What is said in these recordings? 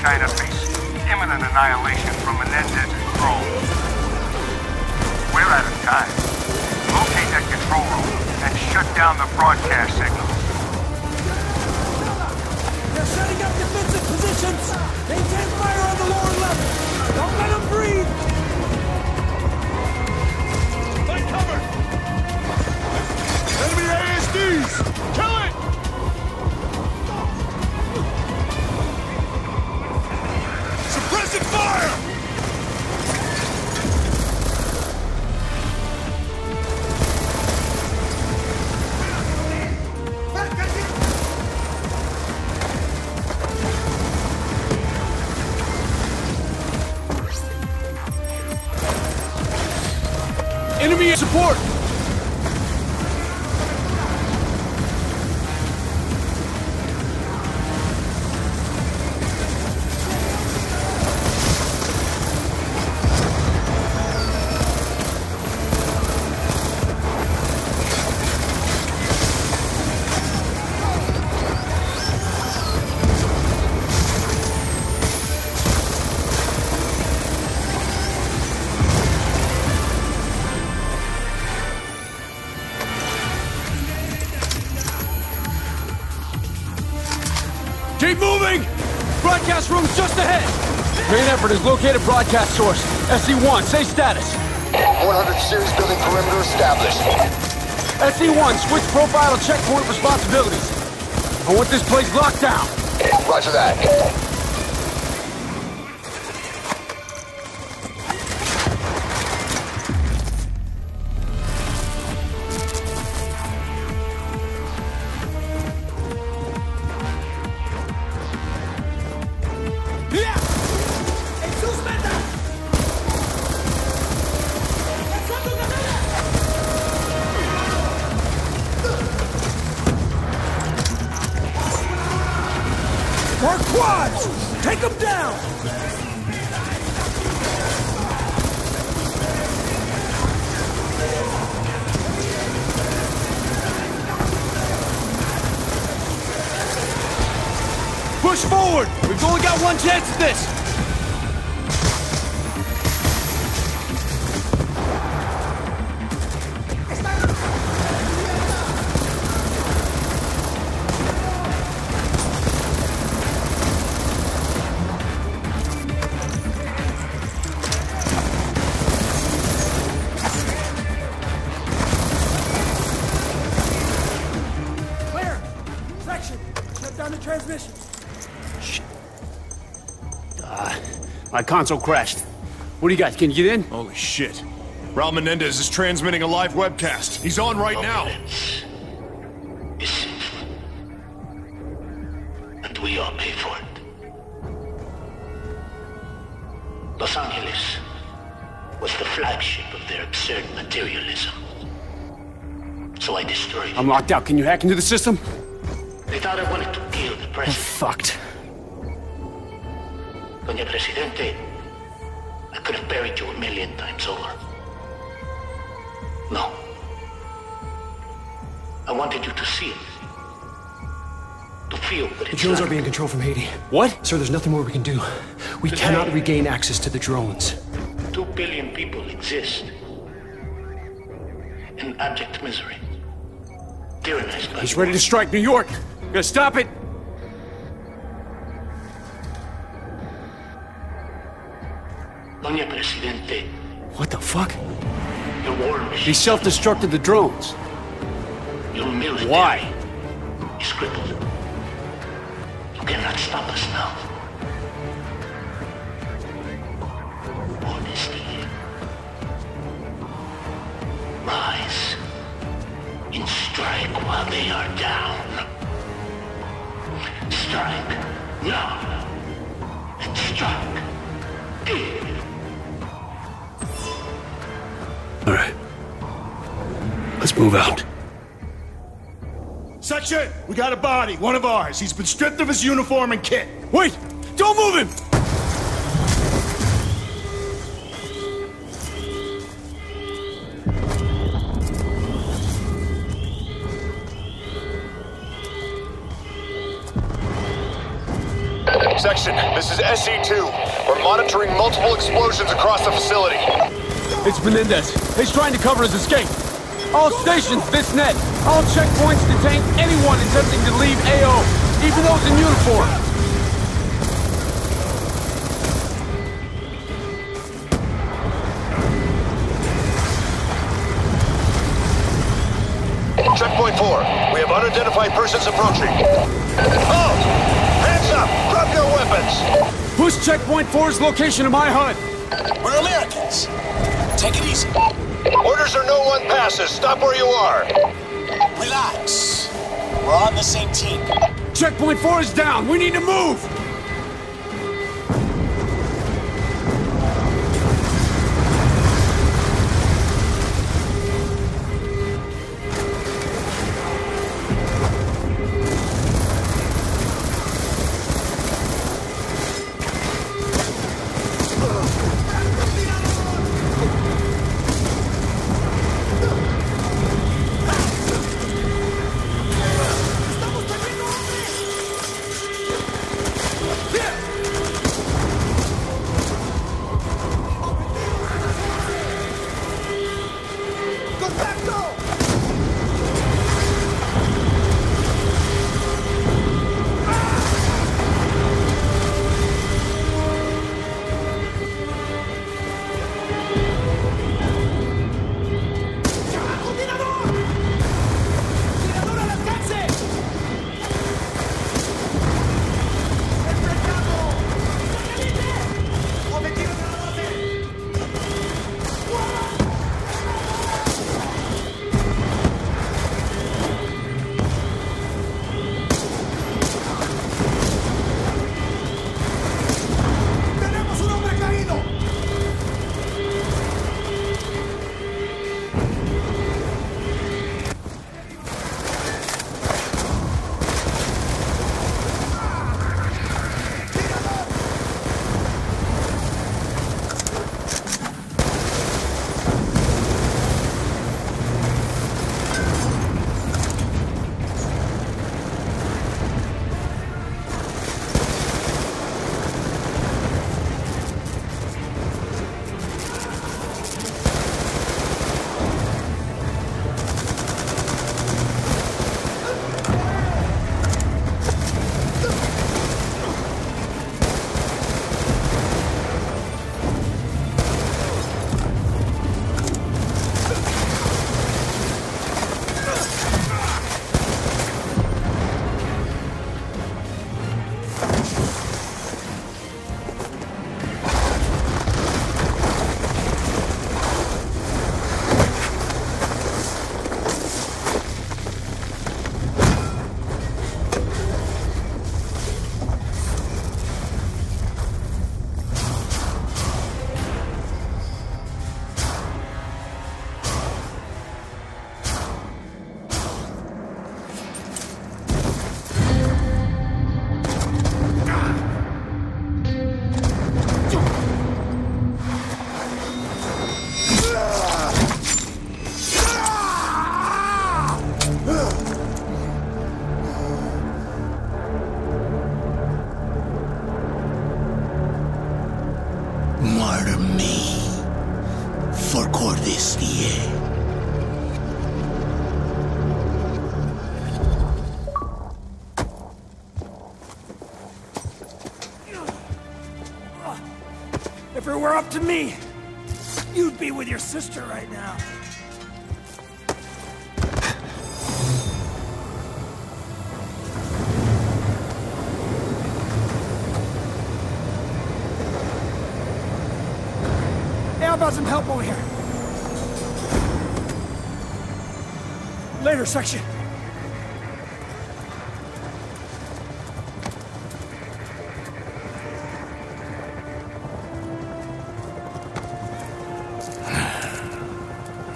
China faces imminent annihilation from Menendez and Kroll. We're out of time. Locate that control room and shut down the broadcast signal. They're setting up defensive positions. They can't fire on the lower level. Don't let them breathe. Find cover. Enemy ASDs. Kill it. Fire! Enemy support! Keep moving! Broadcast room's just ahead! Main effort has located broadcast source. SC-1, say status. 100 series building perimeter established. SC-1, switch profile and checkpoint responsibilities. I want this place locked down. Roger that. We're quads! Take them down! Push forward! We've only got one chance at this! Down the transmission. Shit. My console crashed. What do you guys? Can you get in? Holy shit. Raul Menendez is transmitting a live webcast. He's on right now. And we all pay for it. Los Angeles was the flagship of their absurd materialism. So I destroyed it. I'm locked out. Can you hack into the system? They thought I wanted to kill the president. We're fucked. Doña Presidente, I could have buried you 1,000,000 times over. No. I wanted you to see it. To feel that it's... The drones are being controlled from Haiti. What? Sir, there's nothing more we can do. We cannot regain access to the drones. 2 billion people exist in abject misery. Tyrannized by... He's ready to strike New York! Gonna stop it! Doña Presidente. What the fuck? The war machine. He self-destructed the drones. Why? is crippled. You cannot stop us now. Honestly, rise and strike while they are down. Strike now and strike deep. All right, let's move out. Section, we got a body, one of ours. He's been stripped of his uniform and kit. Wait, don't move him! Section, this is SC2. We're monitoring multiple explosions across the facility. It's Menendez. He's trying to cover his escape. All stations, this net. All checkpoints detain anyone attempting to leave AO, even those in uniform. Checkpoint 4, we have unidentified persons approaching. Halt! Hands up! Drop your weapons! Push Checkpoint 4's location to my HUD. We're Americans. Take it easy. Orders are no one passes. Stop where you are. Relax. We're on the same team. Checkpoint 4 is down. We need to move. Martyr me for Cordesia. If it were up to me, you'd be with your sister right now. got some help over here. Later, section.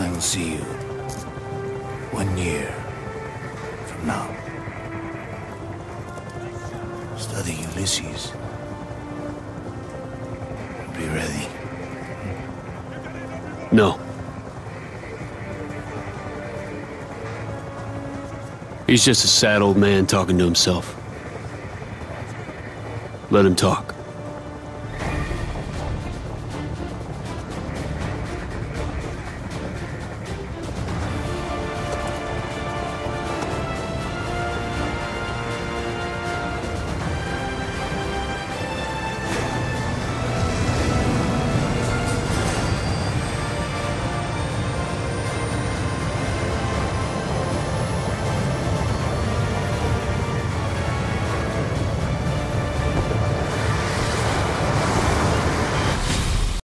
I will see you 1 year from now. Study Ulysses. Be ready. No. He's just a sad old man talking to himself. Let him talk.